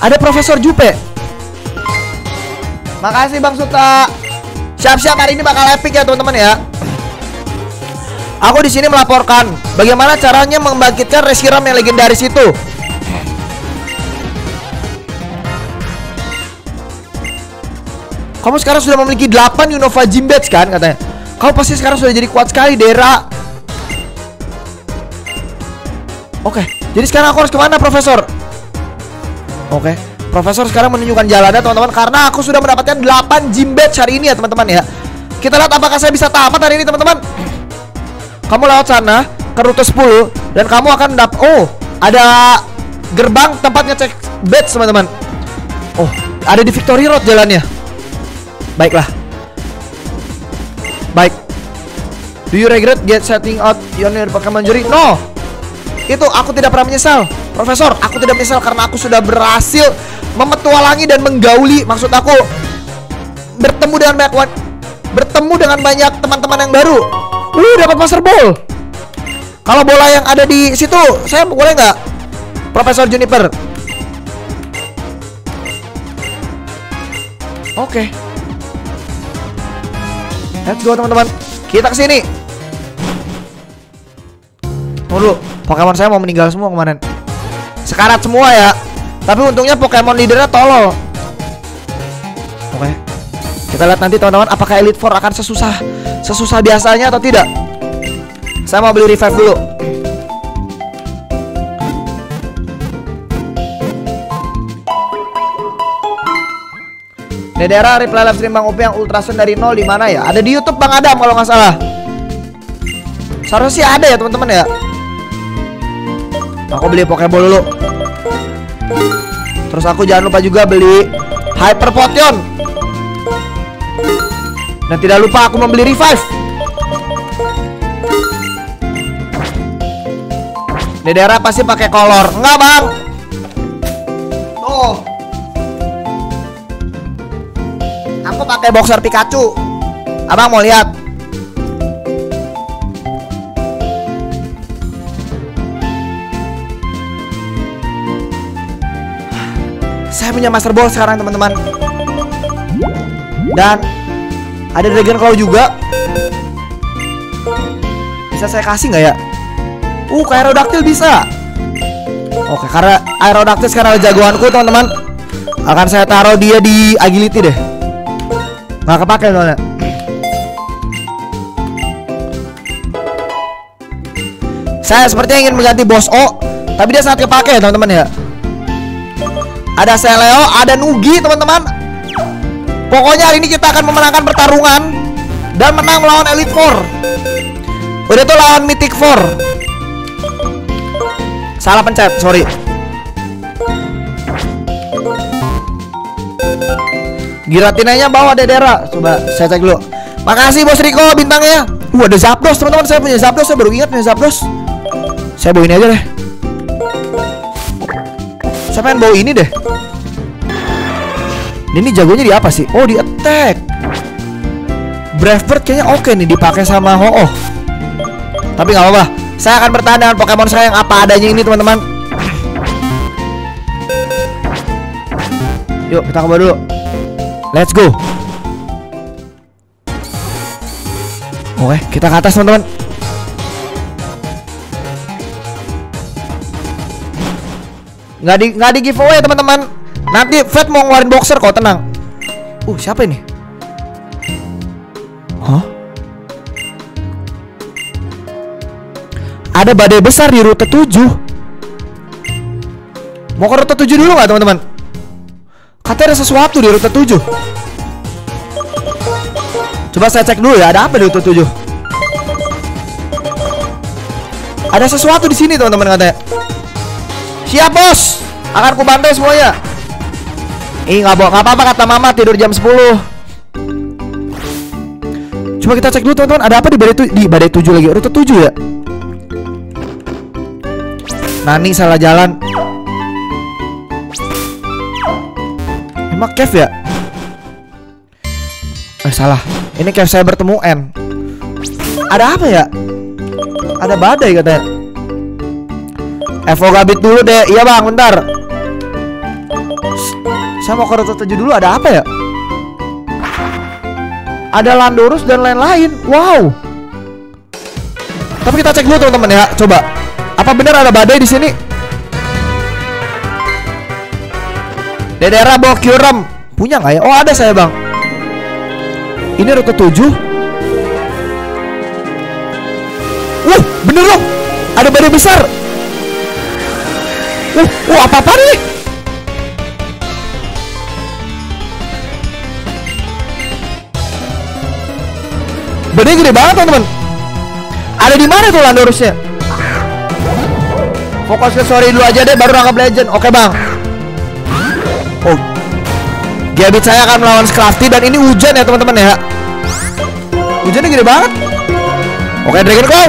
Ada Profesor Jupe. Makasih Bang Suta. Siap-siap, hari ini bakal epic ya teman-teman ya. Aku di sini melaporkan bagaimana caranya membangkitkan Reshiram yang legendaris itu. Kamu sekarang sudah memiliki 8 Unova Gym Badge kan katanya. Kamu pasti sekarang sudah jadi kuat sekali, Dera. Oke, jadi sekarang aku harus kemana, Profesor? Oke, Profesor sekarang menunjukkan jalannya teman-teman, karena aku sudah mendapatkan 8 Gym Badge hari ini ya teman-teman ya. Kita lihat apakah saya bisa tamat hari ini teman-teman. Kamu lewat sana ke rute 10 dan kamu akan mendapat, oh, ada gerbang tempatnya cek badge teman-teman. Oh, ada di Victory Road jalannya. Baiklah. Baik. Do you regret get setting out your Pokemon jury? No. Itu aku tidak pernah menyesal, Profesor. Aku tidak menyesal karena aku sudah berhasil memetualangi dan menggauli. Maksud aku bertemu dengan banyak teman-teman yang baru. Dapat Master Ball. Kalau bola yang ada di situ, saya boleh nggak, Profesor Juniper? Oke. Let's go teman-teman. Kita ke sini. Tunggu dulu. Pokemon saya mau meninggal semua kemarin. Sekarat semua ya. Tapi untungnya Pokemon leadernya tolol. Oke. Kita lihat nanti teman-teman apakah Elite Four akan sesusah biasanya atau tidak. Saya mau beli revive dulu. Dera reply live stream Bang Opi yang ultrason dari 0 di mana ya? Ada di YouTube Bang Adam kalau nggak salah. Seharusnya sih ada ya teman-teman ya. Aku beli Pokeball dulu. Terus aku jangan lupa juga beli Hyper Potion. Dan tidak lupa aku membeli revive. Dera pasti pakai kolor. Enggak, Bang. Tuh. Aku pakai boxer Pikachu. Abang mau lihat? Saya punya Master Ball sekarang teman-teman. Dan ada Dragon Claw juga. Bisa saya kasih nggak ya? Kayak Aerodactyl bisa. Oke, karena Aerodactyl sekarang jagoanku teman-teman. Akan saya taruh dia di agility deh. Nggak kepake soalnya. Saya sepertinya ingin mengganti Bos O, tapi dia sangat kepake ya teman-teman ya. Ada Seleo, ada Nugi teman-teman. Pokoknya hari ini kita akan memenangkan pertarungan dan menang melawan Elite Four. Udah tuh lawan Mythic Four. Salah pencet, sorry. Giratinanya bawa Dera. Coba saya cek dulu. Makasih Bos Riko bintangnya. Ada Zapdos teman-teman. Saya punya Zapdos. Saya baru ingat punya Zapdos. Saya bawa ini aja deh. Saya pengen bawa ini deh. Ini jagonya di apa sih? Oh, di attack. Brave Bird kayaknya oke nih dipakai sama Ho-Oh. Tapi nggak apa-apa. Saya akan bertahan dengan Pokemon saya yang apa adanya ini teman-teman. Yuk kita coba dulu. Let's go. Oke, kita ke atas teman-teman. Nggak di giveaway teman-teman. Nanti Fred mau ngeluarin boxer kok, tenang. Siapa ini? Ada badai besar di rute 7. Mau ke rute 7 dulu nggak teman-teman? Katanya ada sesuatu di rute 7. Coba saya cek dulu ya, ada apa di rute 7? Ada sesuatu di sini teman-teman katanya. Siap Bos, akan ku bantai semuanya. Nggak apa-apa kata Mama, tidur jam 10. Coba kita cek dulu teman-teman, ada apa di badai 7 lagi, rute 7 ya? Nani salah jalan. Cave ya? Salah. Ini cave saya bertemu N. Ada apa ya? Ada badai katanya. Evo Gabit dulu deh. Iya bang, bentar. Saya mau ke rute 7 dulu, ada apa ya? Ada Landorus dan lain-lain. Wow. Tapi kita cek dulu teman-teman ya. Coba. Apa benar ada badai di sini? Dera bawa Kyurem. Punya nggak ya? Oh ada saya bang. Ini rute 7. Wah bener loh. Ada badai besar. Wah apa-apa nih? Badai gede banget teman-teman. Ada di mana tuh Landorusnya? Fokus ke sorry dulu aja deh, baru nangkap legend. Oke bang. Oh, Gabit saya akan melawan Scrafty dan ini hujan ya teman-teman ya. Hujannya gede banget. Oke Dragon Claw.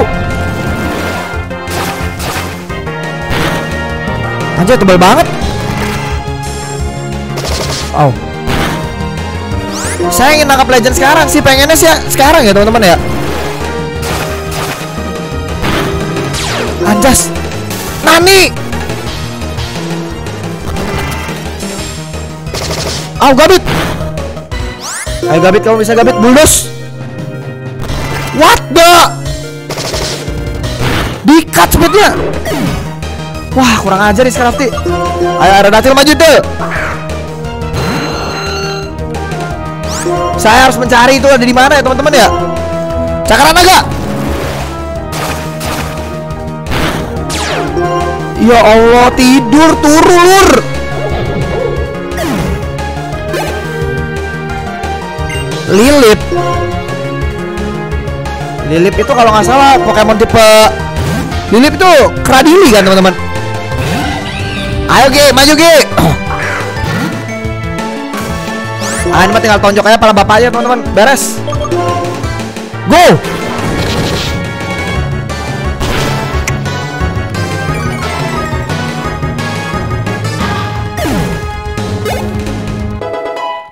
Anjir tebal banget. Oh. Saya ingin nangkap legend sekarang sih, pengennya sih sekarang ya teman-teman ya. Anjas Nani. Au Gabit. Ayo Gabit, kamu bisa Gabit. Buldos. What the. Di cut speednya. Wah kurang ajar nih Scrafty. Ayo Aerodactyl maju tuh. Saya harus mencari itu ada di mana ya teman-teman ya. Cakra naga. Ya Allah, tidur turun. Lilip. Lilip itu kalau nggak salah Pokemon tipe Lilip itu Kradili kan teman-teman. Ayo Ge, maju Ge. Ah, ini mah tinggal tonjok aja kepala bapaknya teman-teman. Beres. Go.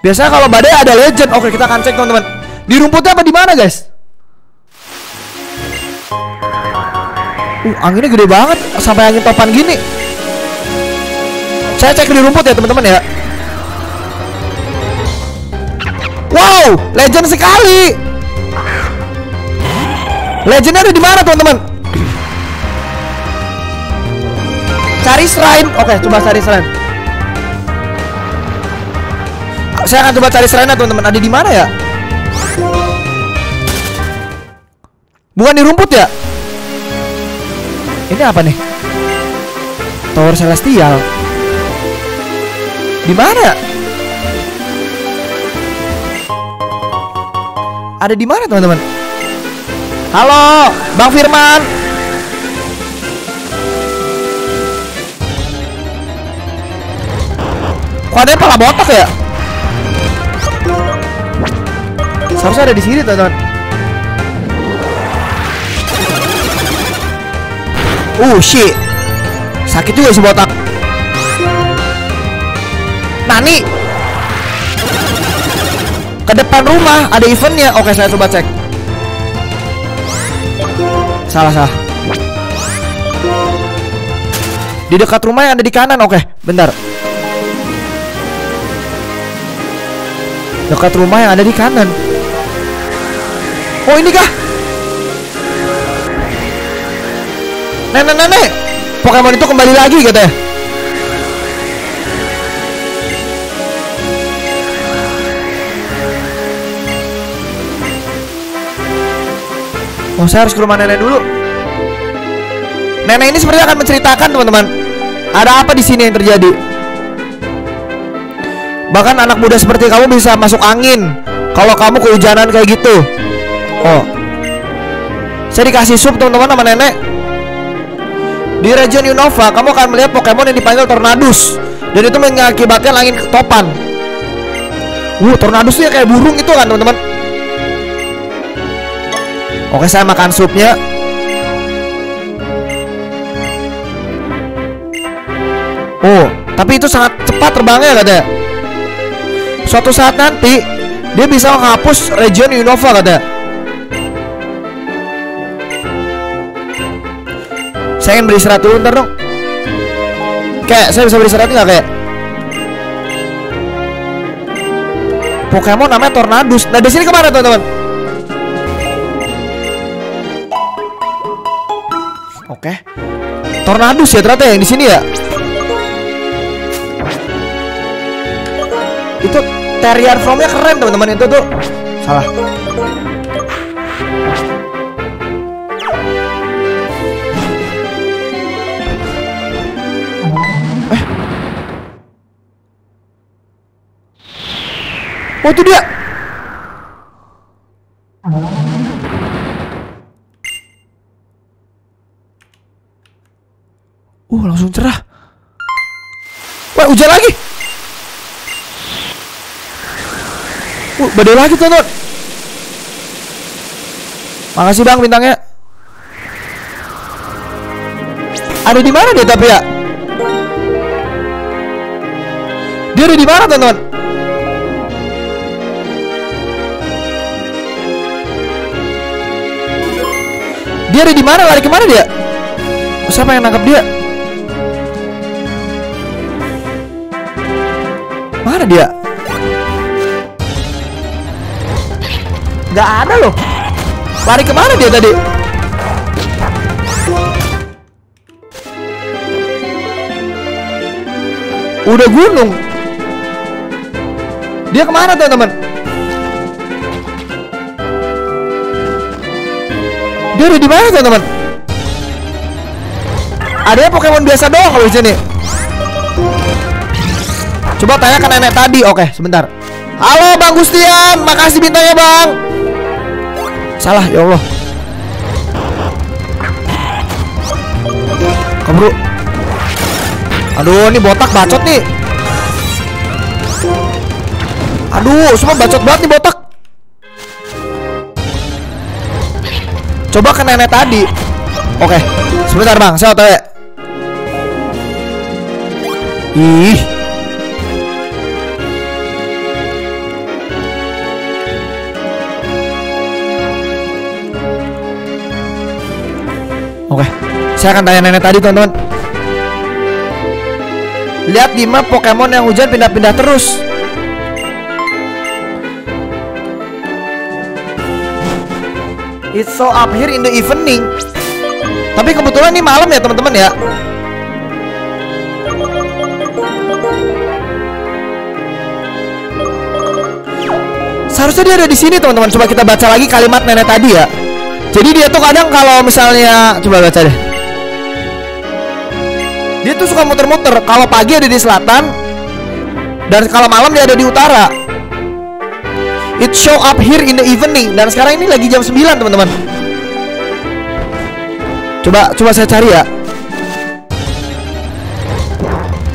Biasanya kalau badai ada legend. Oke, kita akan cek teman-teman. Di rumputnya apa di mana, guys? Anginnya gede banget sampai angin topan gini. Saya cek di rumput ya, teman-teman ya. Wow, legend sekali. Legendnya ada di mana, teman-teman? Cari shrine. Oke, coba cari shrine. Saya akan coba cari serena teman-teman. Ada di mana ya? Bukan di rumput ya? Ini apa nih? Tower Celestial. Di mana? Ada di mana teman-teman? Halo, Bang Firman. Kok ada pala botak ya? Seharusnya ada di sini, teman-teman. Oh shit. Sakit juga si botak. Nani. Ke depan rumah ada eventnya. Oke, saya coba cek. Salah. Di dekat rumah yang ada di kanan. Oke, bentar. Dekat rumah yang ada di kanan. Oh ini kah? Nenek-nenek Pokemon itu kembali lagi katanya. Oh saya harus ke rumah nenek dulu. Nenek ini sepertinya akan menceritakan teman-teman ada apa di sini yang terjadi. Bahkan anak muda seperti kamu bisa masuk angin kalau kamu kehujanan kayak gitu. Oh, saya dikasih sub teman-teman sama nenek. Di region Unova, kamu akan melihat Pokemon yang dipanggil Tornadus. Dan itu mengakibatkan angin topan. Tornadus itu kayak burung itu kan teman-teman. Oke, saya makan supnya. Oh, tapi itu sangat cepat terbangnya katanya. Suatu saat nanti dia bisa menghapus region Unova katanya. Saya ingin beristirahat dulu ntar dong. Kayak saya bisa beri seret nggak kayak? Pokemon namanya Tornadus. Nah, di sini kemana teman-teman? Oke. Tornadus ya ternyata yang di sini ya. Itu Therian Forme-nya keren teman-teman, itu tuh. Salah. Oh itu dia. Langsung cerah. Wah, hujan lagi. Badai lagi tonton. Makasih bang bintangnya. Aduh, di mana dia tapi ya? Dia ada di mana tonton? Dia ada di mana? Lari kemana dia? Siapa yang nangkap dia? Mana dia? Gak ada loh. Lari kemana dia tadi? Udah gunung. Dia kemana teman-teman? Dia udah di mana teman-teman? Adanya Pokemon biasa doang kalau di sini. Coba tanya ke nenek tadi. Oke, sebentar. Halo Bang Gustian, makasih bintangnya Bang. Salah, ya Allah. Kabro. Aduh, ini botak bacot nih. Aduh, semua bacot banget nih botak. Coba ke nenek tadi. Oke, sebentar bang, saya otw. Ih, oke, saya akan tanya nenek tadi teman-teman. Lihat di map Pokemon yang hujan pindah-pindah terus. It's so up here in the evening. Tapi kebetulan ini malam ya teman-teman ya. Seharusnya dia ada di sini teman-teman. Coba kita baca lagi kalimat nenek tadi ya. Jadi dia tuh kadang kalau misalnya, coba baca deh. Dia tuh suka muter-muter. Kalau pagi ada di selatan, dan kalau malam dia ada di utara. It show up here in the evening. Dan sekarang ini lagi jam 9 teman-teman. Coba saya cari ya.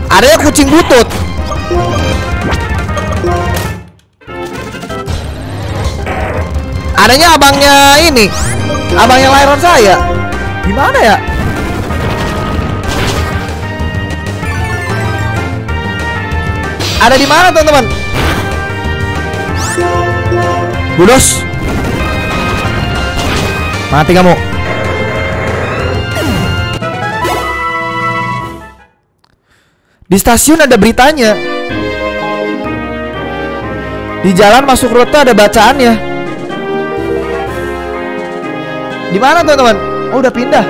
Adanya kucing butut. Adanya abangnya ini, abangnya lahiran saya. Gimana ya? Ada di mana teman-teman? Budos, mati kamu. Di stasiun ada beritanya. Di jalan masuk rute ada bacaannya. Di mana teman-teman? Oh, udah pindah.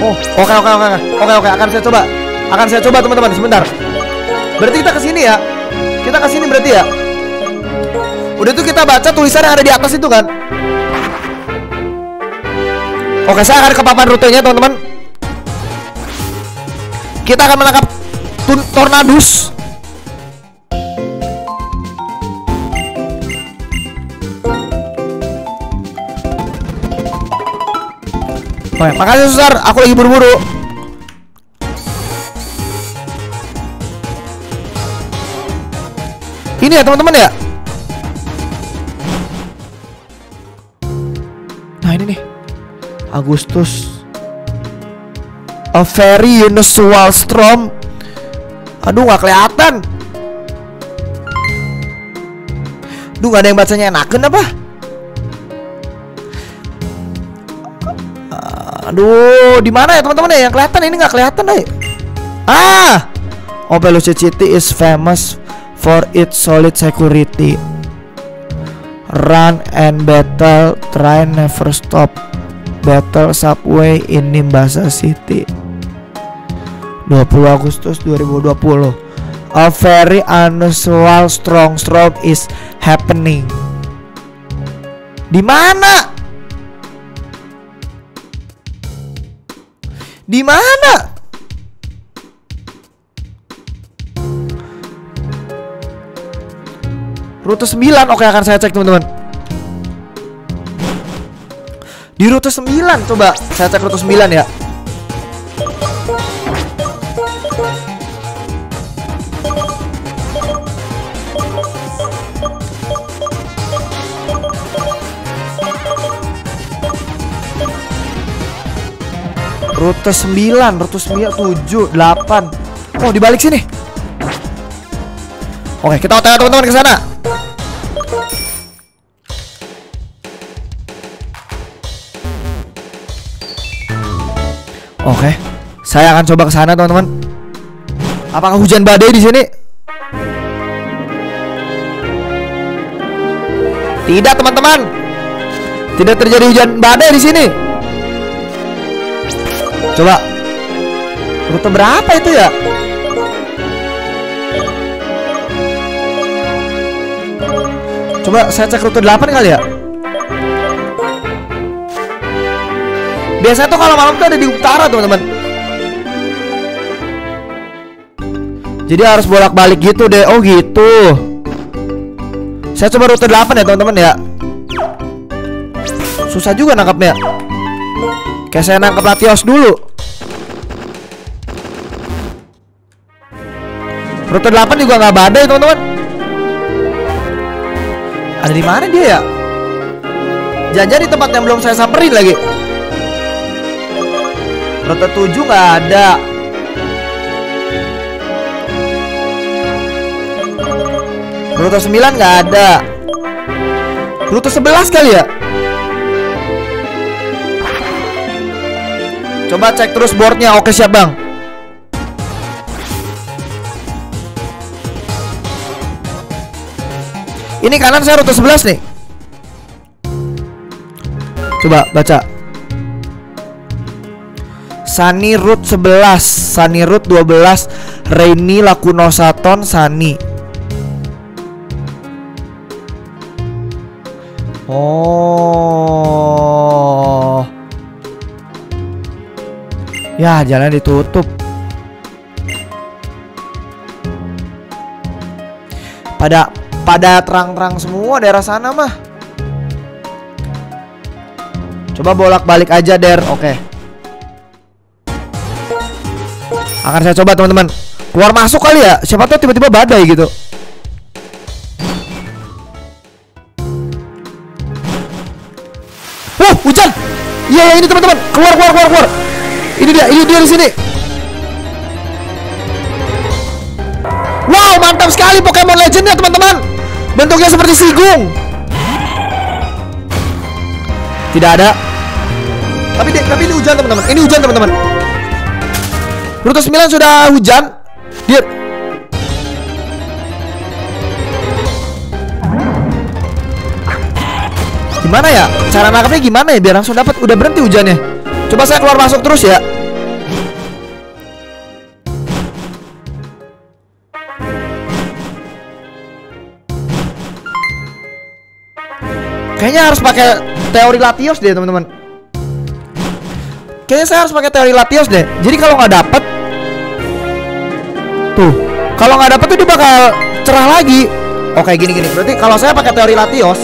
Oh, oke, akan saya coba teman-teman sebentar. Berarti kita kesini ya. Kita kesini berarti ya. Udah tuh kita baca tulisan yang ada di atas itu kan. Oke, saya akan ke papan rutenya teman-teman. Kita akan menangkap Tornadus. Oke, makasih Susar, aku lagi buru-buru. Ini ya teman-teman ya. Agustus, a very unusual storm. Aduh, nggak kelihatan. Duh, nggak ada yang bacanya enakan apa? Aduh, di mana ya teman-teman ya? Yang kelihatan ini nggak kelihatan deh. Ah, Opelucid City is famous for its solid security. Run and battle, try never stop. Battle subway in Nimbasa City. 20 Agustus 2020. A very unusual strong storm is happening. Di mana? Di mana? Rute 9, oke akan saya cek teman-teman. Di rute 9, coba saya cek rute 9 ya. Rute 9, rute 9, 7, 8. Oh, dibalik sini. Oke, kita otw teman-teman ke sana. Oke, saya akan coba ke sana, teman-teman. Apakah hujan badai di sini? Tidak, teman-teman. Tidak terjadi hujan badai di sini. Coba. Rute berapa itu ya? Coba saya cek rute 8 kali ya. Biasanya tuh kalau malam tuh ada di utara, teman-teman. Jadi harus bolak-balik gitu deh. Oh, gitu. Saya coba rute 8 ya, teman-teman ya. Susah juga nangkapnya. Kayak saya nangkap Latios dulu. Rute 8 juga nggak badai, teman-teman. Ada di mana dia ya? Jajan di tempat yang belum saya samperin lagi. Rute 7 nggak ada. Rute 9 nggak ada. Rute 11 kali ya. Coba cek terus boardnya. Oke, siap bang. Ini kanan saya rute 11 nih. Coba baca. Sunny Route 11, Sunny Route 12, Rainy Lakunosaton Sunny. Oh. Ya, jalan ditutup. Pada terang-terang semua daerah sana mah. Coba bolak-balik aja, Der. Oke. Akan saya coba, teman-teman. Keluar masuk kali ya. Siapa tahu tiba-tiba badai gitu. Wah, hujan. Iya, ini teman-teman. Keluar. Ini dia di sini. Wow, mantap sekali Pokemon Legend-nya, teman-teman. Bentuknya seperti sigung. Tidak ada. Tapi ini hujan, teman-teman. Ini hujan, teman-teman. Rute 9 sudah hujan. Dia. Gimana ya? Cara nangkapnya gimana ya? Biar langsung dapat. Udah berhenti hujannya. Coba saya keluar masuk terus ya. Kayaknya harus pakai teori Latios deh, teman-teman. Kayaknya saya harus pakai teori Latios deh. Jadi kalau nggak dapet tuh, kalau nggak dapet tuh dia bakal cerah lagi. Oke, gini-gini. Berarti kalau saya pakai teori Latios,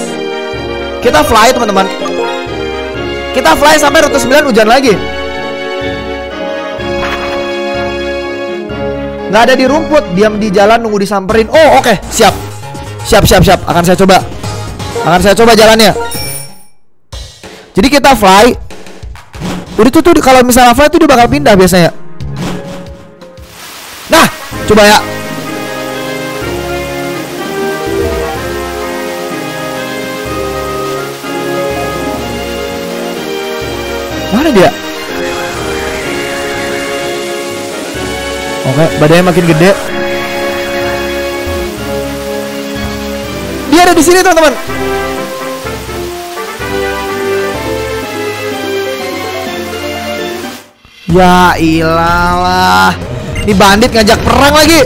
kita fly, teman-teman. Kita fly sampai rute 9 hujan lagi. Nggak ada di rumput, diam di jalan nunggu disamperin. Oh, oke, siap. Siap. Akan saya coba. Akan saya coba jalannya. Jadi kita fly. Udah tuh kalau misalnya fly tuh dia bakal pindah biasanya. Nah, coba ya. Wah, mana dia? Oke, badannya makin gede. Dia ada di sini, teman-teman. Ya ilalah. Ini bandit ngajak perang lagi.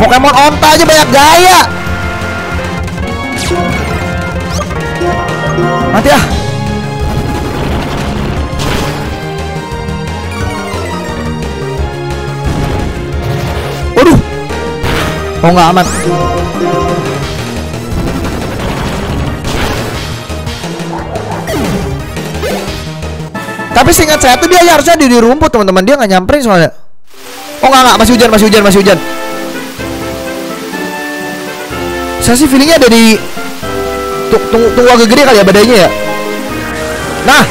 Pokemon onta aja banyak gaya. Mati ah. Waduh. Oh nggak aman. Tapi seingat saya tuh dia harusnya di rumput, teman-teman. Dia nggak nyamperin soalnya. Oh nggak, masih hujan, masih hujan, masih hujan. Saya sih feelingnya ada di tunggu agak gede kali ya badannya ya. Nah,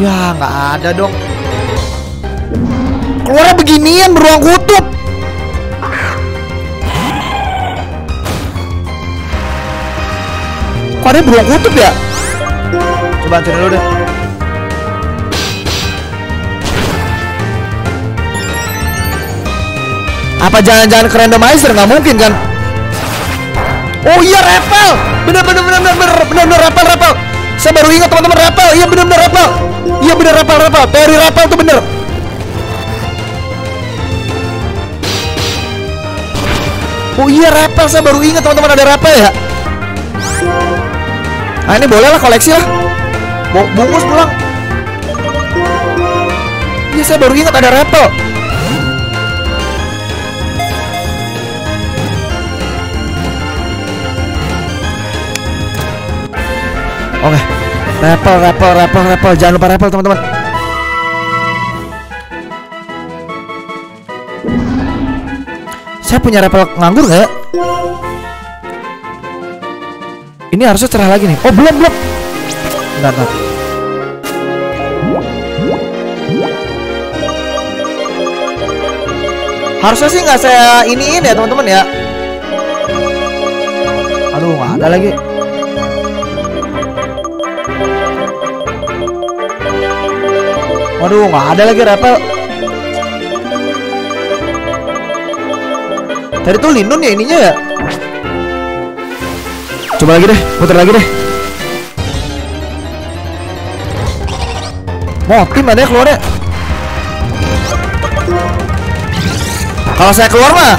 ya nggak ada dong. Keluarnya beginian beruang kutub. Kok ada beruang kutub ya? Coba hancurin dulu deh. Apa jangan-jangan ke randomizer? Nggak mungkin kan? Oh iya, repel. Bener-bener repel. Saya baru ingat, teman-teman, repel. Iya bener-bener repel. Iya bener repel. Teori repel tuh bener. Oh iya, repel. Saya baru ingat, teman-teman, ada repel ya. Nah ini boleh lah, koleksi lah. Bungkus pulang. Iya, saya baru ingat ada repel. Oke, rappel, jangan lupa rappel, teman-teman. Saya punya rappel nganggur nggak? Ini harusnya cerah lagi nih. Oh belum. Bentar. Harusnya sih nggak saya iniin ya, teman-teman ya. Aduh, nggak ada lagi. Waduh, nggak ada lagi repel. Tadi tuh Linun ya ininya ya. Coba lagi deh, putar lagi deh. Motif ada keluarnya. Kalau saya keluar mah.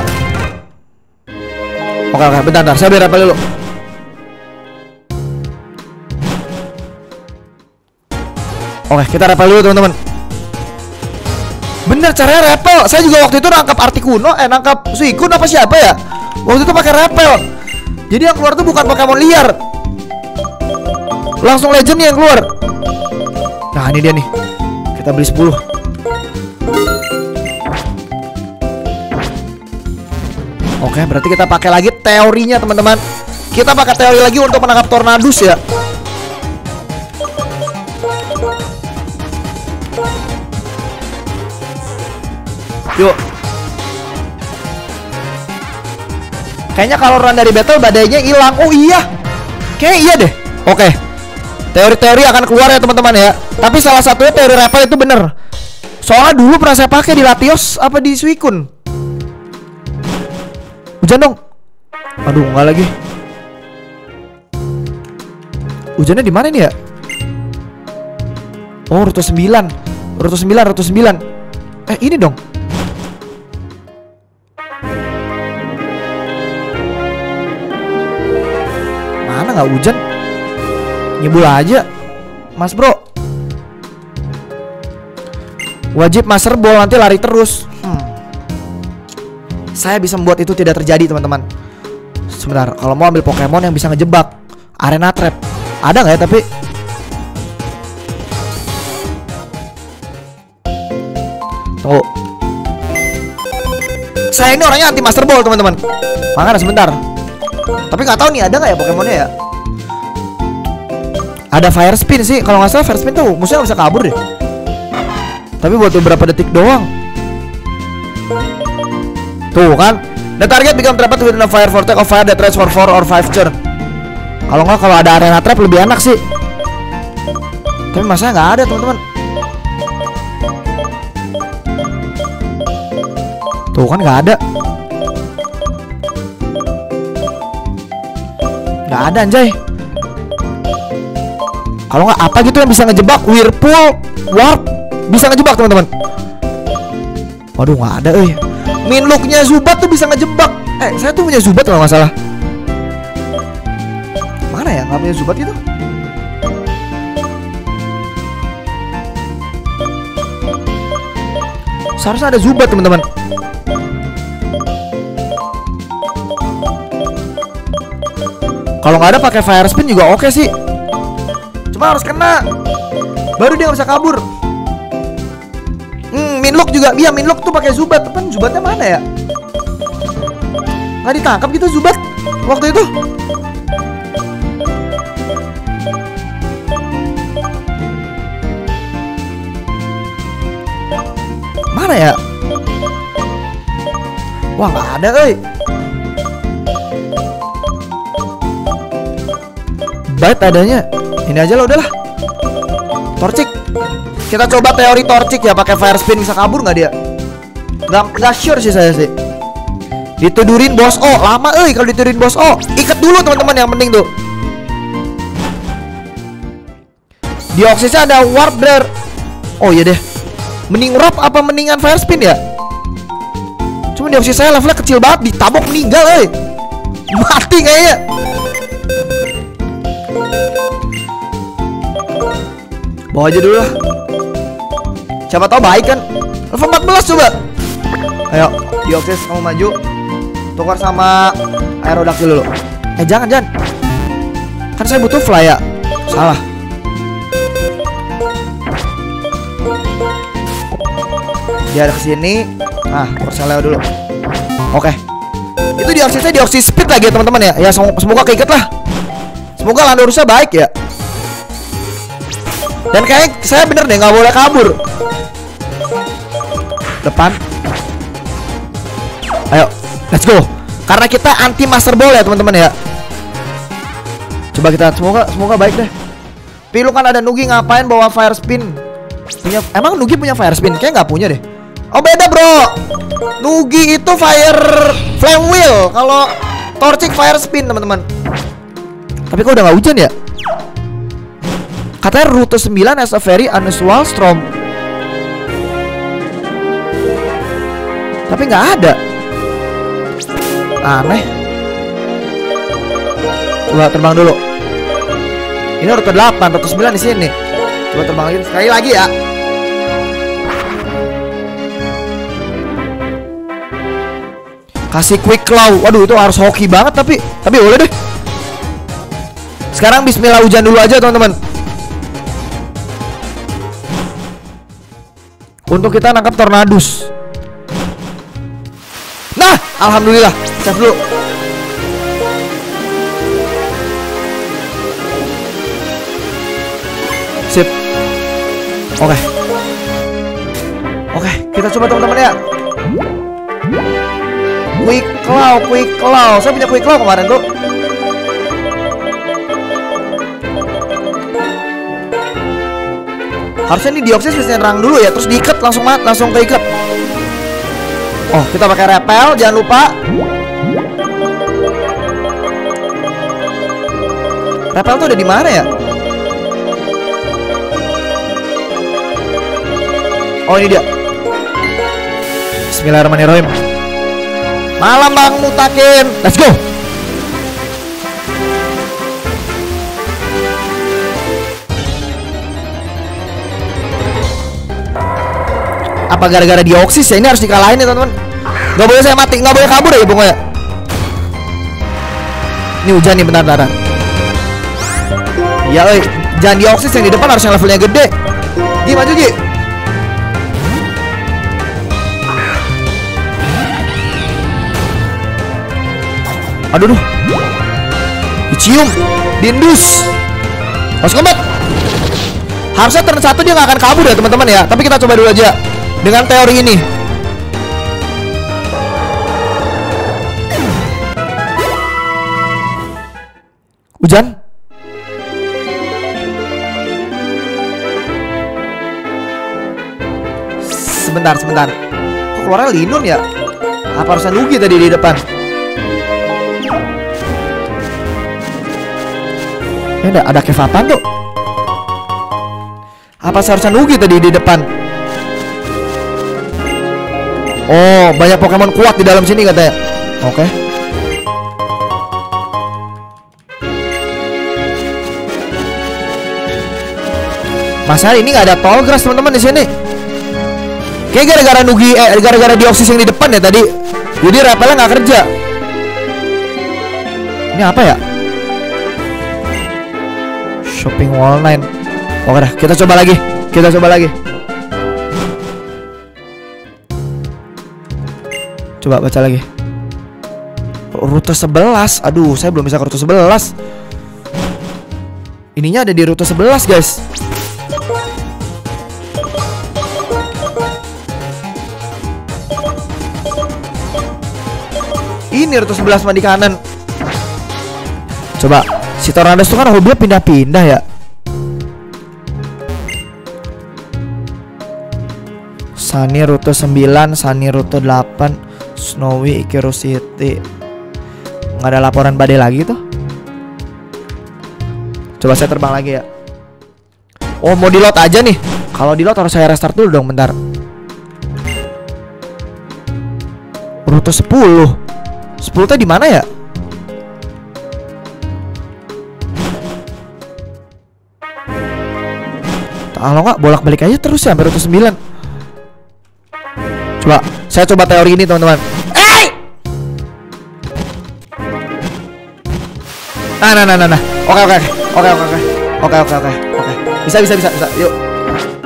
Oke, bentar, saya beli repel dulu. Oke, kita repel dulu, teman-teman. Bener caranya rappel. Saya juga waktu itu nangkap Articuno, nangkap Suicune apa siapa ya. Waktu itu pakai rappel. Jadi yang keluar tuh bukan Pokemon liar, langsung legend yang keluar. Nah ini dia nih. Kita beli 10. Oke, berarti kita pakai lagi teorinya, teman-teman. Kita pakai teori lagi untuk menangkap Tornadus ya. Yuk. Kayaknya kalau run dari battle badainya hilang. Oh iya. Kayaknya iya deh. Oke. Teori-teori akan keluar ya, teman-teman ya. Tapi salah satunya teori rappel itu bener. Soalnya dulu pernah saya pakai di Latios apa di Suicune. Hujan dong. Aduh, enggak lagi. Hujannya di mana nih ya? Oh, rute 9. Ini dong. Nggak hujan, nyebul aja, Mas Bro. Wajib Master Ball nanti lari terus. Saya bisa membuat itu tidak terjadi, teman-teman. Sebentar, kalau mau ambil Pokemon yang bisa ngejebak, arena trap ada nggak ya? Tapi tunggu, saya ini orangnya anti Master Ball, teman-teman. Makanya sebentar. Tapi nggak tahu nih ada nggak ya Pokemonnya ya. Ada fire spin sih, kalau nggak salah fire spin tuh musuhnya nggak bisa kabur deh. Tapi buat beberapa detik doang. Tuh kan, the target become trapped within a fire vortex of fire that transfer 4 or 5 turn. Kalau nggak, kalau ada arena trap lebih enak sih. Tapi masa nggak ada, teman-teman. Tuh kan nggak ada. Nggak ada, anjay. Kalau nggak apa gitu yang bisa ngejebak, whirlpool, warp, bisa ngejebak, teman-teman. Waduh, nggak ada, eh. Minlooknya Zubat tuh bisa ngejebak. Eh, saya tuh punya Zubat kalau nggak salah. Mana ya, nggak punya Zubat gitu? Seharusnya ada Zubat, teman-teman. Kalau nggak ada pakai fire spin juga oke sih. Cuma harus kena, baru dia nggak bisa kabur. Minlock juga, iya Minlock tuh pakai Zubat, teman. Zubatnya mana ya? Nggak ditangkap gitu Zubat waktu itu. Mana ya? Wah nggak ada, eh. Bait adanya. Ini aja lah udahlah. Torchic. Kita coba teori Torchic ya, pakai fire spin bisa kabur nggak dia? Nggak sure sih saya sih. Ditudurin bos O, lama euy kalau ditudurin bos O. Ikat dulu teman-teman yang penting tuh. Deoxysnya ada warp there. Oh iya deh. Mending rob apa mendingan fire spin ya? Cuma Deoxys saya levelnya kecil banget, ditabok meninggal, eh. Mati kayaknya. Bawa aja dulu lah. Siapa tahu baik kan? Level 14 coba. Ayo, Deoxys kamu maju. Tukar sama Aerodactyl dulu. Eh jangan, jangan. Kan saya butuh fly ya. Salah. Dia ada kesini. Ah, Porceleo dulu. Oke. Itu Deoxysnya Deoxys speed lagi ya teman-teman ya. Ya semoga keikat lah. Semoga Landorusnya baik ya. Dan kayak saya bener deh nggak boleh kabur. Depan. Ayo, let's go. Karena kita anti Master Ball ya teman-teman ya. Coba kita semoga baik deh. Pilu kan ada Nugi, ngapain bawa fire spin? Punya, emang Nugi punya fire spin? Kayak nggak punya deh. Oh beda bro, Nugi itu fire flame wheel, kalau Torchic fire spin teman-teman. Tapi kok udah nggak hujan ya? Katanya rute 9 as a very unusual storm. Tapi nggak ada. Aneh. Coba terbang dulu. Ini rute 8, rute 9 di sini. Coba terbang lagi sekali lagi ya. Kasih quick claw. Waduh itu harus hoki banget tapi boleh deh. Sekarang bismillah hujan dulu aja teman-teman. Untuk kita nangkap Tornadus. Nah, alhamdulillah. Cek dulu. Sip. Oke. Oke, kita coba teman-teman ya. Quick claw. Saya punya quick claw kemarin tuh. Harusnya ini Deoxys bisa nyerang dulu ya, terus diikat langsung keikat. Oh, kita pakai repel, jangan lupa. Repel tuh ada di mana ya? Oh, ini dia. Bismillahirrahmanirrahim. Malam Bang Mutakin, let's go. Apa gara-gara Deoxys ya? Ini harus dikalahin ya teman-teman. Gak boleh saya mati, gak boleh kabur ya pokoknya. Ini hujan nih, bentar. Ya oi, jangan Deoxys yang di depan, harus yang levelnya gede. Gi maju Gi. Aduh duh. Dicium, diendus. Harus combat. Harusnya turn 1 dia gak akan kabur ya teman-teman ya. Tapi kita coba dulu aja dengan teori ini. Hujan. sebentar. Kok keluarnya Linun ya? Apa harusnya Lugi tadi di depan? Ini ada kevatan tuh. Apa seharusnya Lugi tadi di depan? Oh, banyak Pokemon kuat di dalam sini katanya. Oke. Masalah ini nggak ada tall grass teman-teman di sini. Kayak gara-gara Nugi, gara-gara Deoxys yang di depan ya tadi. Jadi rappelnya nggak kerja. Ini apa ya? Shopping Wall 9. Oke dah, kita coba lagi. Coba baca lagi. Rute 11. Aduh, saya belum bisa ke rute 11. Ininya ada di rute 11, guys. Ini rute 11 mah di kanan. Coba, si Tornadus tuh kan hobinya pindah-pindah ya. Sunny rute 9, Sunny rute 8, Snowy Ikiro City. Nggak ada laporan badai lagi tuh. Coba saya terbang lagi ya. Oh, mau di load aja nih. Kalau di load harus saya restart dulu dong, bentar. Rute 10. 10 tuh di mana ya? Kalau nggak bolak-balik aja terus ya sampai rute 9. Coba, saya coba teori ini teman-teman. Hey! Nah. Oke. Bisa. Yuk.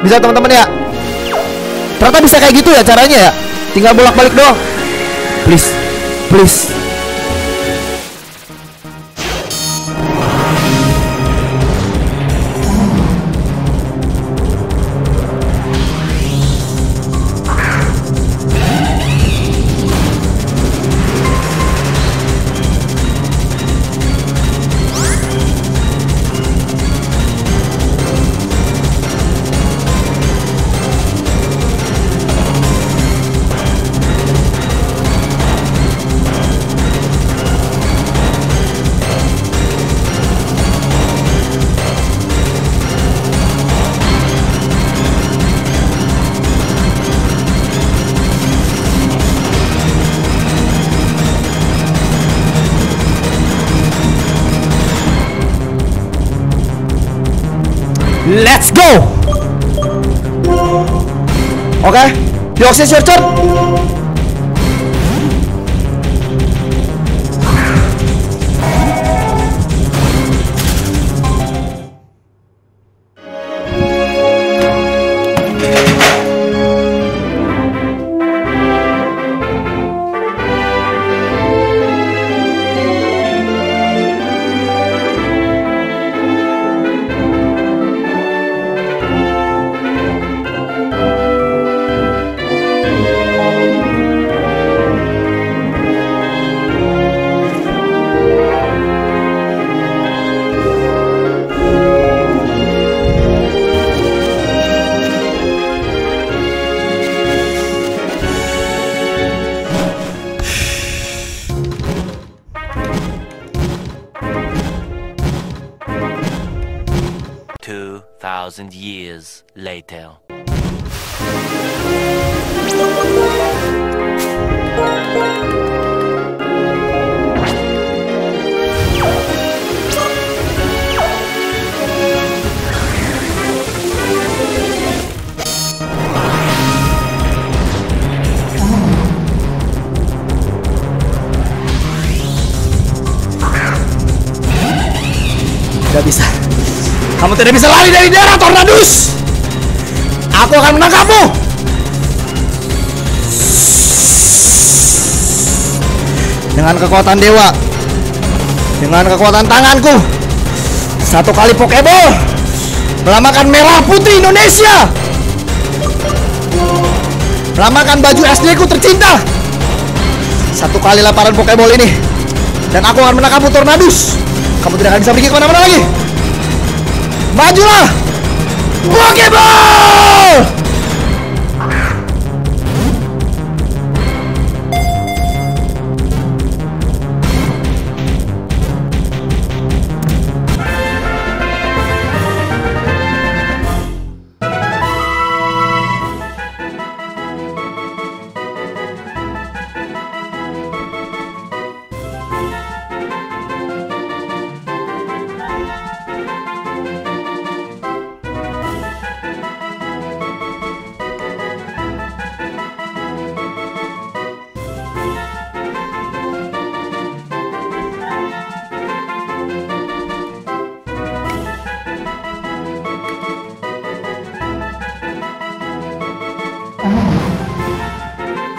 Bisa teman-teman ya. Ternyata bisa kayak gitu ya caranya ya. Tinggal bolak-balik doang. Please. Let's go. Oke, Deoxys your turn. Years later. Gak bisa. Kamu tidak bisa lari dari Dera, Tornadus. Aku akan menangkapmu. Dengan kekuatan dewa, dengan kekuatan tanganku, satu kali Pokeball melambangkan merah putih Indonesia, melambangkan baju SD ku tercinta. Satu kali laparan Pokeball ini, dan aku akan menangkapmu, Tornadus. Kamu tidak akan bisa pergi kemana-mana lagi. Majulah, Pokeball!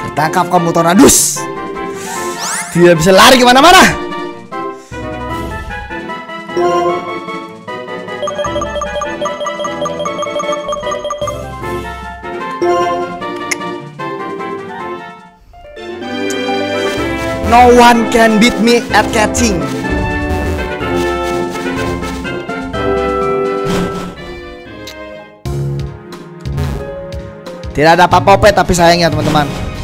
Tertangkap kamu, Tornadus. Tidak bisa lari kemana-mana. No one can beat me at catching. Tidak ada apa-apa, tapi sayangnya teman-teman.